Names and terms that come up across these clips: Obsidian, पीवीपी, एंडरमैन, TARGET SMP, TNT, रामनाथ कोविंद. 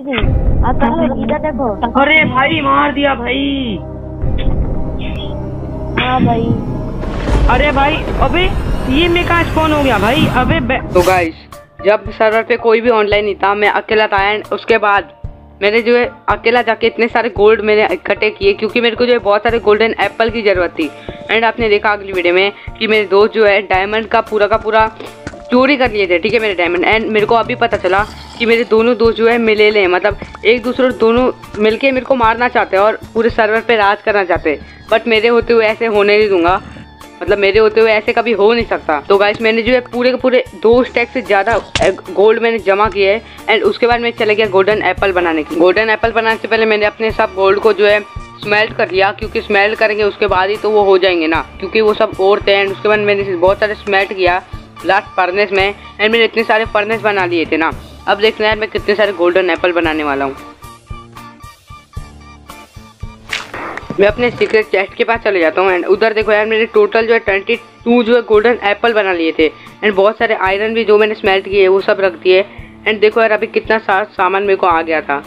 इधर देखो। अरे भाई मार दिया भाई। हाँ भाई। अरे भाई अबे ये मैं कहाँ स्पॉन हो गया भाई। अबे तो गाइस जब सर्वर पे कोई भी ऑनलाइन नहीं था मैं अकेला था एंड उसके बाद मैंने जो है अकेला जाके इतने सारे गोल्ड मैंने इकट्ठे किए क्योंकि मेरे को जो है बहुत सारे गोल्डन एप्पल की ज़रूरत थी। एंड आपने देखा अगली वीडियो में कि मेरे दोस्त जो है डायमंड का पूरा चोरी कर लिए थे, ठीक है मेरे डायमंड। एंड मेरे को अभी पता चला कि मेरे दोनों दोस्त जो है मिले ले मतलब एक दूसरे दोनों मिलके मेरे को मारना चाहते हैं और पूरे सर्वर पे राज करना चाहते हैं। बट मेरे होते हुए ऐसे होने नहीं दूंगा, मतलब मेरे होते हुए ऐसे कभी हो नहीं सकता। तो गाइस मैंने जो है पूरे के पूरे 2 स्टैक से ज़्यादा गोल्ड मैंने जमा किए है। एंड उसके बाद मैं चले गया गोल्डन एप्पल बनाने की। गोल्डन एप्पल बनाने से पहले मैंने अपने सब गोल्ड को जो है स्मेल्ट कर लिया क्योंकि स्मेल्ट करेंगे उसके बाद ही तो वो हो जाएंगे ना, क्योंकि वो सब औरतें। एंड उसके बाद मैंने बहुत सारे स्मेल्ट किया लास्ट फर्नेस में। एंड मैंने इतने सारे फर्नेस बना लिए थे ना। अब देखना यार मैं कितने सारे गोल्डन एप्पल बनाने वाला हूँ। मैं अपने सीक्रेट चेस्ट के पास चले जाता हूँ एंड उधर देखो यार मेरे टोटल जो है 22 जो है गोल्डन एप्पल बना लिए थे। एंड बहुत सारे आयरन भी जो मैंने स्मेल्ट किए वो सब रख दिए। एंड देखो यार अभी कितना सारा सामान मेरे को आ गया था।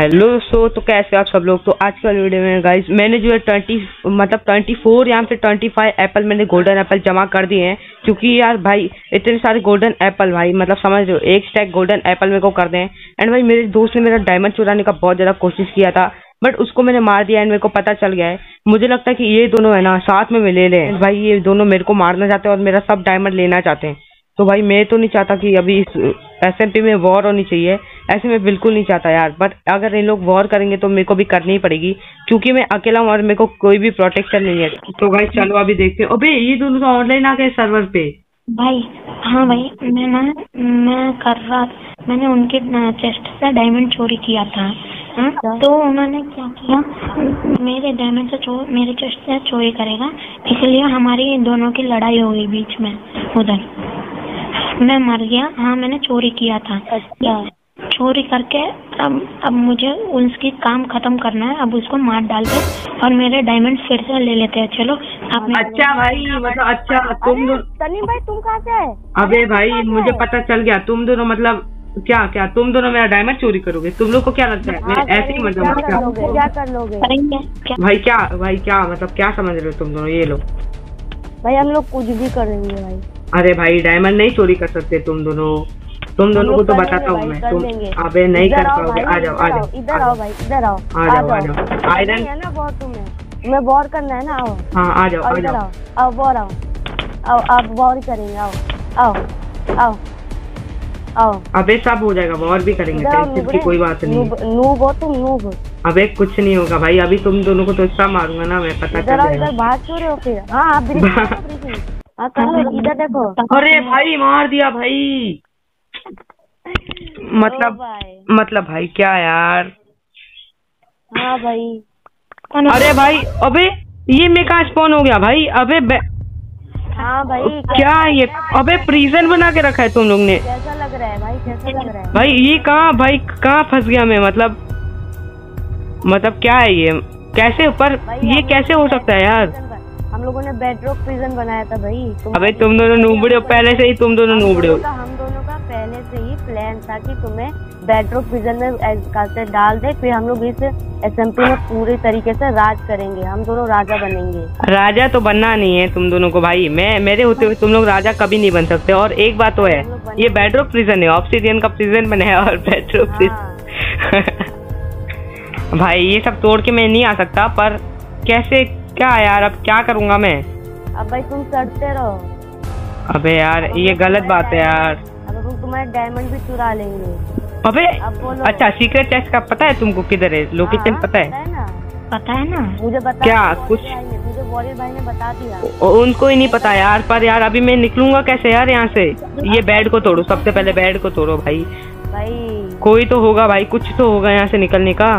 हेलो सो तो कैसे आप सब लोग। तो आज के वीडियो में गाइस मैंने जो है 24 यहाँ से 25 एप्पल मैंने गोल्डन एप्पल जमा कर दिए हैं क्योंकि यार भाई इतने सारे गोल्डन एप्पल भाई मतलब समझ लो 1 स्टैक गोल्डन एप्पल मेरे को कर दें। एंड भाई मेरे दोस्त ने मेरा डायमंड चुराने का बहुत ज़्यादा कोशिश किया था बट उसको मैंने मार दिया। एंड मेरे को पता चल गया है, मुझे लगता है कि ये दोनों है ना साथ में मिले ले। भाई ये दोनों मेरे को मारना चाहते हैं और मेरा सब डायमंड लेना चाहते हैं। तो भाई मैं तो नहीं चाहता कि अभी इस SMP में वॉर होनी चाहिए, ऐसे मैं बिल्कुल नहीं चाहता यार। बट अगर इन लोग वॉर करेंगे तो मेरे को भी करनी ही पड़ेगी क्योंकि मैं अकेला हूँ और मेरे को कोई भी प्रोटेक्शन नहीं है। तो भाई चलो अभी देखते हैं। अबे ये दोनों तो ऑनलाइन आ गए सर्वर पे भाई। हाँ भाई मैं कर रहा, मैंने उनके चेस्ट से डायमंड चोरी किया था। तो उन्होंने क्या किया, मेरे डायमंड से मेरे चेस्ट से चोरी करेगा, इसलिए हमारी दोनों की लड़ाई हो गई बीच में। उधर मैं मर गया। हाँ मैंने चोरी किया था। अच्छा चोरी करके अब मुझे उसकी काम खत्म करना है। अब उसको मार डालते और मेरे डायमंड फिर से ले लेते हैं। चलो आप। अच्छा भाई मतलब अच्छा तुम सलीम भाई तुम कहाँ से? अबे भाई मुझे पता चल गया तुम दोनों मतलब क्या तुम दोनों मेरा डायमंड चोरी करोगे। तुम लोग को क्या लगता है मैं ऐसे ही मतलब क्या कर लोगे भाई क्या मतलब क्या समझ रहे हो तुम दोनों ये लोग। भाई हम लोग कुछ भी करेंगे भाई। अरे भाई डायमंड नहीं चोरी कर सकते तुम दोनों को तो बताता हूँ मैं। तुम अबे नहीं कर पाओगे। आ जाओ इधर आओ आ जाओ आयरन है ना बहुत। तुम्हें वॉर करना है ना। आओ। हाँ आ जाओ वॉर करेंगे। आओ। अबे सब हो जाएगा वॉर भी करेंगे इसकी कोई बात नहीं। नूब हो तुम नूब। अबे कुछ नहीं होगा भाई अभी तुम दोनों को तो इतना मारूंगा ना मैं पता चलेगा। इधर देखो। अरे भाई मार दिया भाई। मतलब भाई क्या यार। हाँ भाई। अरे भाई अबे ये मैं कहाँ स्पॉन हो गया भाई। अबे हाँ भाई क्या ये अबे प्रिजन बना के रखा है तुम लोग ने। कैसा लग रहा है भाई भाई ये कहाँ फंस गया मैं मतलब क्या है ये कैसे ऊपर ये कैसे हो सकता है यार। हम लोगों ने बेडरॉक प्रिजन बनाया था भाई। अबे तुम दोनों नूबड़े हो पहले से ही। तुम दोनों नूबड़े हो। हम दोनों का पहले से ही प्लान था कि तुम्हें बेडरॉक प्रिजन में डाल दे फिर हम लोग इस SMP में पूरे तरीके से राज करेंगे। हम दोनों राजा बनेंगे। राजा तो बनना नहीं है तुम दोनों को भाई। मैं मेरे होते हुए तुम लोग राजा कभी नहीं बन सकते। और एक बात तो है ये बेडरॉक प्रिजन है, ऑब्सिडियन का प्रिजन बनाया और बेडरॉक प्रिजन भाई ये सब तोड़ के मैं नहीं आ सकता। पर कैसे क्या यार अब क्या करूंगा मैं। अब भाई तुम सड़ते रहो। अबे यार ये गलत बात है यार। अब तुम्हारे डायमंड भी चुरा लेंगे। अबे अच्छा सीक्रेट चेस्ट का पता है तुमको किधर है लोकेशन? पता है ना मुझे बता क्या कुछ मुझे वॉरियर भाई ने बता दिया। उनको ही नहीं पता यार। पर यार अभी मैं निकलूंगा कैसे यार यहाँ से। ये बेड को तोड़ो सबसे पहले, बेड को तोड़ो भाई। कोई तो होगा भाई, कुछ तो होगा यहाँ से निकलने का।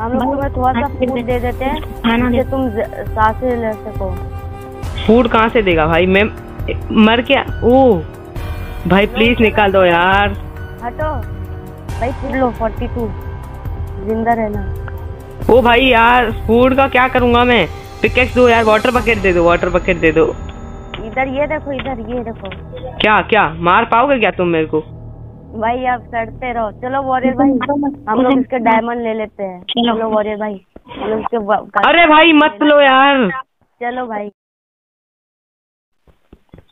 हम लोग तुम्हें थोड़ा सा फूड दे देते हैं कि तुम सांसें ले सको। फूड कहाँ से देगा भाई मैं मर क्या। ओ भाई प्लीज निकाल दो यार। हटो भाई फूड लो 42 जिंदा रहना। ओ भाई यार फूड का क्या करूँगा मैं। पिकेक्स दो यार, वाटर बकेट दे दो। इधर ये देखो क्या मार पाओगे क्या तुम मेरे को। भाई आप सड़ते रहो। चलो वॉरियर भाई हम लोग इसके डायमंड ले लेते हैं। चलो वॉरियर भाई हम लोग इसके, अरे भाई मत लो यार, चलो भाई।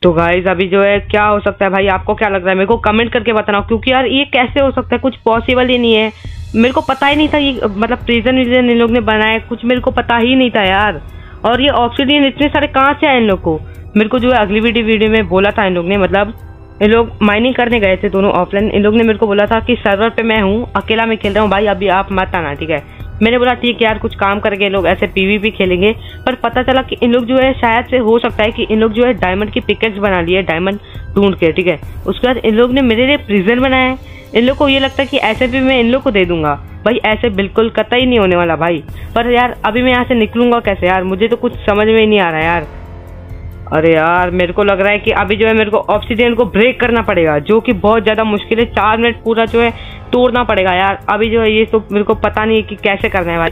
तो गाइस अभी जो है क्या हो सकता है भाई, आपको क्या लग रहा है मेरे को कमेंट करके बताना, क्योंकि यार ये कैसे हो सकता है, कुछ पॉसिबल ही नहीं है। मेरे को पता ही नहीं था ये मतलब प्रिजन विजन इन लोग ने बनाया, कुछ मेरे को पता ही नहीं था यार। और ये ऑक्सीजन इतने सारे कहाँ से आए इन लोग को, मेरे को जो है अगली वीडियो में बोला था इन लोग ने, मतलब इन लोग माइनिंग करने गए थे दोनों ऑफलाइन, इन लोग ने मेरे को बोला था कि सर्वर पे मैं हूँ, अकेला मैं खेल रहा हूँ भाई, अभी आप मत आना ठीक है। मैंने बोला ठीक है यार कुछ काम करके लोग ऐसे पीवीपी खेलेंगे, पर पता चला कि इन लोग जो है शायद से हो सकता है कि इन लोग जो है डायमंड की पिकेक्स बना लिए, डायमंड ढूंढ के ठीक है। उसके बाद इन लोग ने मेरे लिए प्रिजन बनाया है, इन लोग को ये लगता है कि ऐसे भी मैं इन लोग को दे दूंगा, भाई ऐसे बिल्कुल कतई नहीं होने वाला भाई। पर यार अभी मैं यहाँ से निकलूंगा कैसे यार, मुझे तो कुछ समझ में ही नहीं आ रहा यार। अरे यार मेरे को लग रहा है कि अभी जो है मेरे को ऑक्सीजन को ब्रेक करना पड़ेगा, जो कि बहुत ज़्यादा मुश्किल है, 4 मिनट पूरा जो है तोड़ना पड़ेगा यार। अभी जो है ये तो मेरे को पता नहीं है कि कैसे करना है भाई।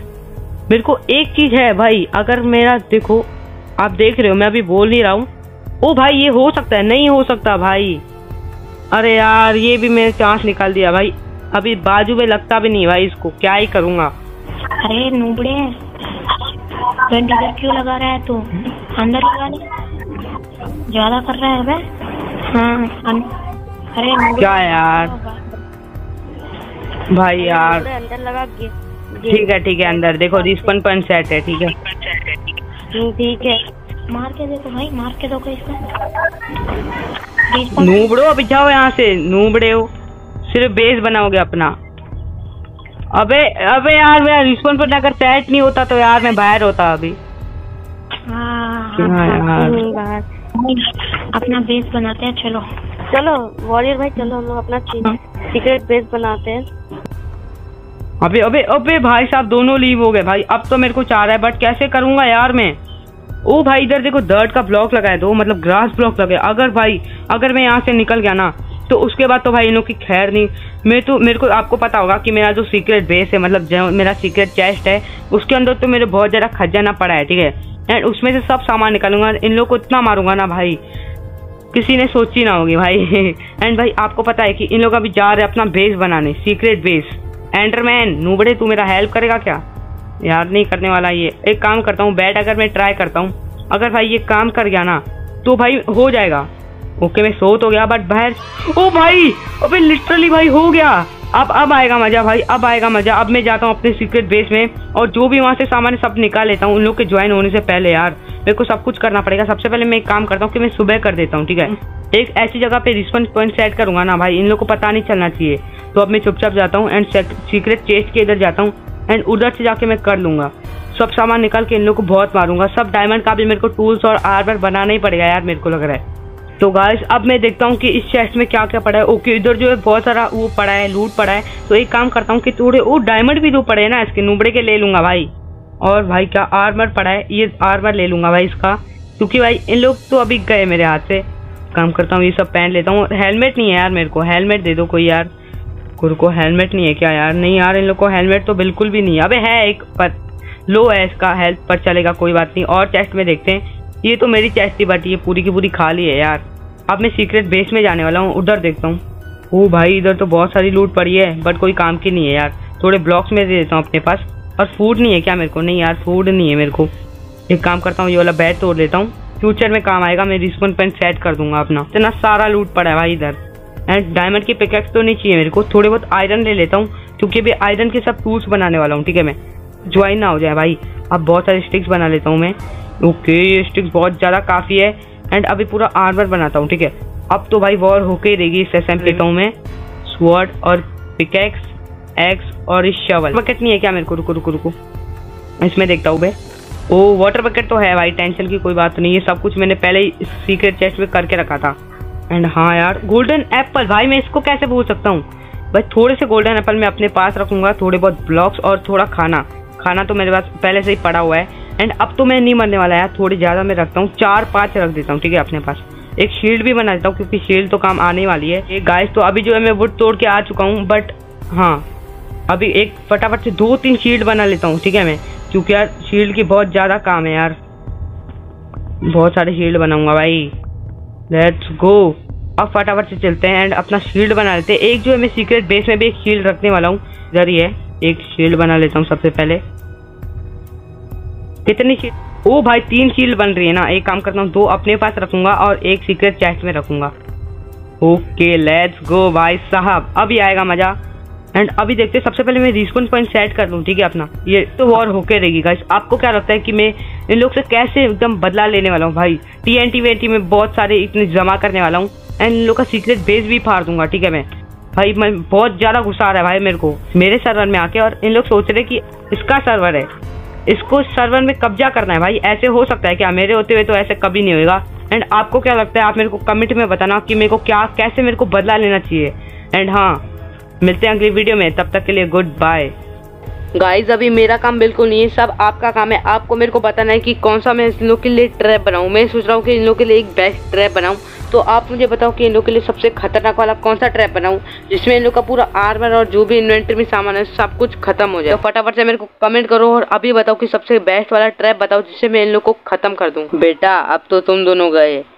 मेरे को एक चीज़ है भाई, अगर मेरा देखो आप देख रहे हो मैं अभी बोल नहीं रहा हूँ, ओ भाई ये हो सकता है, नहीं हो सकता भाई। अरे यार ये भी मेरे चांस निकाल दिया भाई, अभी बाजू में लगता भी नहीं भाई, इसको क्या ही करूँगा। अरे नूबड़े क्यों लगा रहा है तू, अंदर लगा ले, ज्यादा कर रहा है बे। अरे क्या यार भाई यार, अंदर लगा के ठीक है ठीक है, अंदर देखो रिस्पन पॉइंट सेट है ठीक है ठीक है, मार के देखो भाई, मार के दो इसको। नूबड़ो अभी जाओ यहाँ से, नूबड़े हो सिर्फ बेस बनाओगे अपना। अबे अबे यार मेरा रिस्पन पॉइंट अगर सेट नहीं होता तो यार मैं बाहर होता अभी। हाँ अपना बेस बनाते हैं, चलो चलो वॉरियर भाई, चलो हम लोग अपना सीक्रेट बेस बनाते हैं। अबे अबे अबे भाई साहब दोनों लीव हो गए भाई, अब तो मेरे को चाह रहा है बट कैसे करूंगा यार मैं। ओ भाई इधर देखो डर्ट का ब्लॉक लगाए दो, मतलब ग्रास ब्लॉक लगाए, अगर भाई अगर मैं यहाँ से निकल गया ना तो उसके बाद तो भाई इन लोग की खैर नहीं। मैं तो मेरे को आपको पता होगा कि मेरा जो सीक्रेट बेस है, मतलब जो मेरा सीक्रेट चेस्ट है, उसके अंदर तो मेरे बहुत ज़्यादा खजाना पड़ा है ठीक है, एंड उसमें से सब सामान निकालूंगा। इन लोग को इतना मारूंगा ना भाई किसी ने सोची ना होगी भाई। एंड भाई आपको पता है कि इन लोग अभी जा रहे हैं अपना बेस बनाने, सीक्रेट बेस। एंडरमैन नूबड़े तू मेरा हेल्प करेगा क्या यार, नहीं करने वाला ये। एक काम करता हूँ बैट, अगर मैं ट्राई करता हूँ, अगर भाई ये काम कर गया ना तो भाई हो जाएगा। ओके मैं सो तो गया बट बाहर, ओ भाई अबे लिटरली भाई हो गया। अब आएगा मजा भाई, अब आएगा मजा। अब मैं जाता हूँ अपने सीक्रेट बेस में और जो भी वहाँ से सामान सब निकाल लेता हूँ उन लोग के ज्वाइन होने से पहले। यार मेरे को सब कुछ करना पड़ेगा। सबसे पहले मैं एक काम करता हूँ कि मैं सुबह कर देता हूँ ठीक है, एक ऐसी जगह पे रिस्पॉन्स पॉइंट सेट करूंगा ना भाई इन लोग को पता नहीं चलना चाहिए। तो अब मैं चुपचाप जाता हूँ एंड सीक्रेट चेस्ट के इधर जाता हूँ एंड उधर से जाके मैं कर लूंगा, सब सामान निकाल के इन लोग को बहुत मारूंगा। सब डायमंड का भी मेरे को टूल्स और आर्मर बनाना ही पड़ेगा यार, मेरे को लग रहा है। तो गाइस अब मैं देखता हूँ कि इस चेस्ट में क्या क्या पड़ा है। ओके इधर जो है बहुत सारा वो पड़ा है, लूट पड़ा है। तो एक काम करता हूँ कि थोड़े वो डायमंड भी जो पड़े हैं ना इसके नूबड़े के ले लूँगा भाई। और भाई क्या आर्मर पड़ा है, ये आर्मर ले लूँगा भाई इसका, क्योंकि भाई इन लोग तो अभी गए मेरे हाथ से। काम करता हूँ ये सब पहन लेता हूँ। हेलमेट नहीं है यार मेरे को, हेलमेट दे दो कोई यार। गुरु को हेलमेट नहीं है क्या यार? नहीं यार इन लोग को हेलमेट तो बिल्कुल भी नहीं है। अबे है एक पर लो है इसका हेल्थ पर, चलेगा कोई बात नहीं। और चेस्ट में देखते हैं, ये तो मेरी चेस्ट थी बट ये पूरी की पूरी खाली है यार। अब मैं सीक्रेट बेस में जाने वाला हूँ, उधर देखता हूँ। ओ भाई इधर तो बहुत सारी लूट पड़ी है बट कोई काम की नहीं है यार। थोड़े ब्लॉक्स में दे देता हूँ अपने पास। और फूड नहीं है क्या मेरे को? नहीं यार फूड नहीं है मेरे को। एक काम करता हूँ ये वाला बैट तोड़ लेता हूँ, फ्यूचर में काम आएगा। मैं रिस्पॉन पॉइंट सेट कर दूंगा अपना। इतना सारा लूट पड़ा है भाई इधर। एंड डायमंड की पिकैक्स तो नहीं चाहिए मेरे को, थोड़े बहुत आयरन ले लेता हूँ क्योंकि अभी आयरन के सब टूल्स बनाने वाला हूँ ठीक है, मैं ज्वाइन ना हो जाए भाई। अब बहुत सारे स्टिक्स बना लेता हूँ मैं। ओके ये स्टिक्स बहुत ज़्यादा काफ़ी है। एंड अभी पूरा आर्मर बनाता हूँ ठीक है। अब तो भाई वॉर होके ही रहेगी। इस एसएमपी लेता हूँ मैं, स्वॉर्ड और पिकैक्स एक्स और इस शवल। बकेट नहीं है क्या मेरे को? रुको रुको रुको इसमें देखता हूँ भाई। ओ वाटर बकेट तो है भाई, टेंशन की कोई बात नहीं है। सब कुछ मैंने पहले ही सीक्रेट चेस्ट में करके रखा था। एंड हाँ यार गोल्डन एप्पल, भाई मैं इसको कैसे भूल सकता हूँ भाई। थोड़े से गोल्डन एप्पल मैं अपने पास रखूँगा, थोड़े बहुत ब्लॉक्स और थोड़ा खाना। खाना तो मेरे पास पहले से ही पड़ा हुआ है। एंड अब तो मैं नहीं मरने वाला यार, थोड़ी ज़्यादा मैं रखता हूँ, 4-5 रख देता हूँ ठीक है अपने पास। एक शील्ड भी बना देता हूँ क्योंकि शील्ड तो काम आने वाली है। एक गाइस तो अभी जो है मैं वुड तोड़ के आ चुका हूँ बट हाँ अभी एक फटाफट से 2-3 शील्ड बना लेता हूँ ठीक है मैं, क्योंकि यार शील्ड की बहुत ज़्यादा काम है यार। बहुत सारे शील्ड बनाऊँगा भाई, लेट्स गो। अब फटाफट से चलते हैं एंड अपना शील्ड बना लेते हैं। एक जो है मैं सीक्रेट बेस में भी एक शील्ड रखने वाला हूँ, इधर ही है, एक शील्ड बना लेता हूँ सबसे पहले। कितनी शील्ड? ओ भाई 3 शील्ड बन रही है ना। एक काम करता हूँ 2 अपने पास रखूंगा और 1 सीक्रेट चेस्ट में रखूंगा। ओके लेट्स गो भाई साहब, अभी आएगा मजा। एंड अभी देखते हैं, सबसे पहले मैं रिस्पॉन्स पॉइंट सेट कर लूँ, ठीक है अपना। ये तो वॉर होके रहेगी गाइस। आपको क्या लगता है कि मैं इन लोग से कैसे एकदम बदला लेने वाला हूँ भाई? TNT वेंटी में बहुत सारे इतने जमा करने वाला हूँ एंड इन लोग का सीक्रेट बेस भी फाड़ दूंगा, ठीक है। मैं बहुत ज़्यादा गुस्सा आ रहा है भाई मेरे को मेरे सर्वर में आके, और इन लोग सोच रहे कि इसका सर्वर है, इसको सर्वर में कब्जा करना है भाई। ऐसे हो सकता है क्या? मेरे होते हुए तो ऐसे कभी नहीं होगा। एंड आपको क्या लगता है, आप मेरे को कमेंट में बताना कि मेरे को क्या, कैसे मेरे को बदला लेना चाहिए। एंड हाँ, मिलते हैं अगली वीडियो में, तब तक के लिए गुड बाय गाइज। अभी मेरा काम बिल्कुल नहीं है, सब आपका काम है। आपको मेरे को बताना है कि कौन सा मैं इन लोग के लिए ट्रैप बनाऊँ। मैं सोच रहा हूँ कि इन लोग के लिए एक बेस्ट ट्रैप बनाऊँ, तो आप मुझे बताओ कि इन लोग के लिए सबसे खतरनाक वाला कौन सा ट्रैप बनाऊँ जिसमें इन लोग का पूरा आर्मर और जो भी इन्वेंट्री में सामान है सब कुछ खत्म हो जाए। तो फटाफट से मेरे को कमेंट करो और अभी बताओ कि सबसे बेस्ट वाला ट्रैप बताओ जिससे मैं इन लोग को खत्म कर दूँ। बेटा अब तो तुम दोनों गए।